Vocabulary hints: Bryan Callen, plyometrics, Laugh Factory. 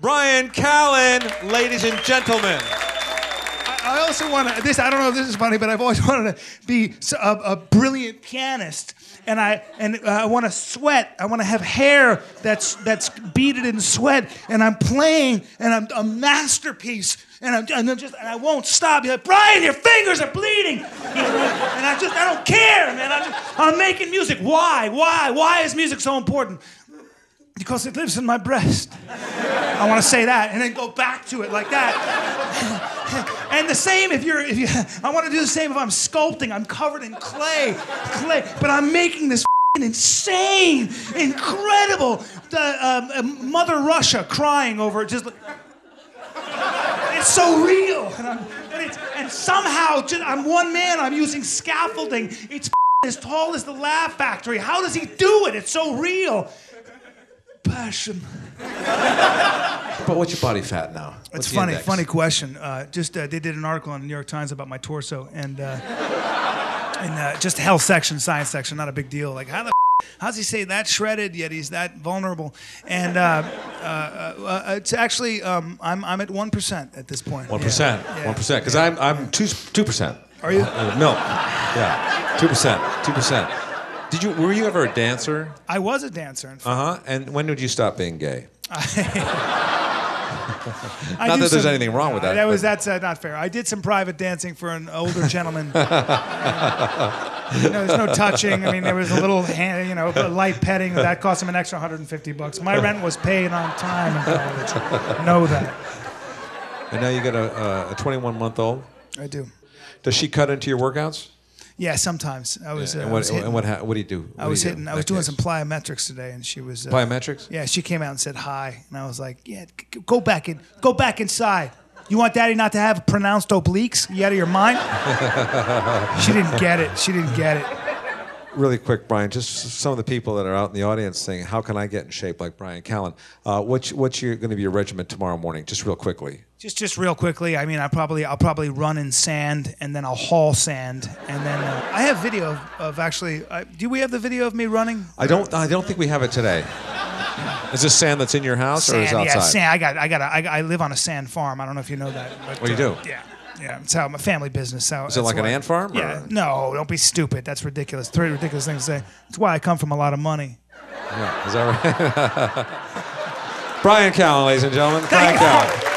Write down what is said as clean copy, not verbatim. Bryan Callen, ladies and gentlemen. I also want to, I don't know if this is funny, but I've always wanted to be a brilliant pianist. And I want to sweat. I want to have hair that's beaded in sweat. And I'm playing, and I'm a masterpiece. And I won't stop. You're like, Bryan, your fingers are bleeding. And I don't care, man. I'm making music. Why? Why? Why is music so important? Because it lives in my breast. I want to say that, and then go back to it like that. And the same if you I want to do the same if I'm sculpting. I'm covered in clay, but I'm making this insane, incredible Mother Russia crying over it. Just like, it's so real, and somehow I'm one man. I'm using scaffolding. It's as tall as the Laugh Factory. How does he do it? It's so real. Passion. But what's your body fat now? What's it's funny, index? Funny question. They did an article on the New York Times about my torso and just health section, science section, not a big deal. Like how's he say that shredded yet he's that vulnerable? And it's actually I'm at 1% at this point. 1%, yeah. 1%. Because I'm 2%. Are you? No, yeah, 2%. Were you ever a dancer? I was a dancer, in fact. And when did you stop being gay? Not that there's anything wrong with that. That's not fair. I did some private dancing for an older gentleman. There's no touching. There was a little hand, light petting. That cost him an extra $150. My rent was paid on time in college. Know that. And now you got a 21-month-old? I do. Does she cut into your workouts? Yeah, sometimes I was. Yeah. What do you do? I was doing some plyometrics today, and she was. Plyometrics? Yeah, she came out and said hi, and I was like, "Yeah, go back inside. You want Daddy not to have pronounced obliques? You out of your mind?" She didn't get it. Really quick, Bryan, just some of the people that are out in the audience saying, "How can I get in shape like Bryan Callen?" What's going to be your regimen tomorrow morning? Just real quickly. Just real quickly. I'll probably run in sand, and then I'll haul sand, and then I have video of actually. Do we have the video of me running? I don't think we have it today. Is this sand that's in your house or is it outside? Yeah, sand. I live on a sand farm. I don't know if you know that. But, well, you do. Yeah. Yeah, it's my family business. Is it like an ant farm? Yeah. No, don't be stupid. That's ridiculous. Three ridiculous things to say. That's why I come from a lot of money. Yeah, is that right? Bryan Callen, ladies and gentlemen. Bryan Callen.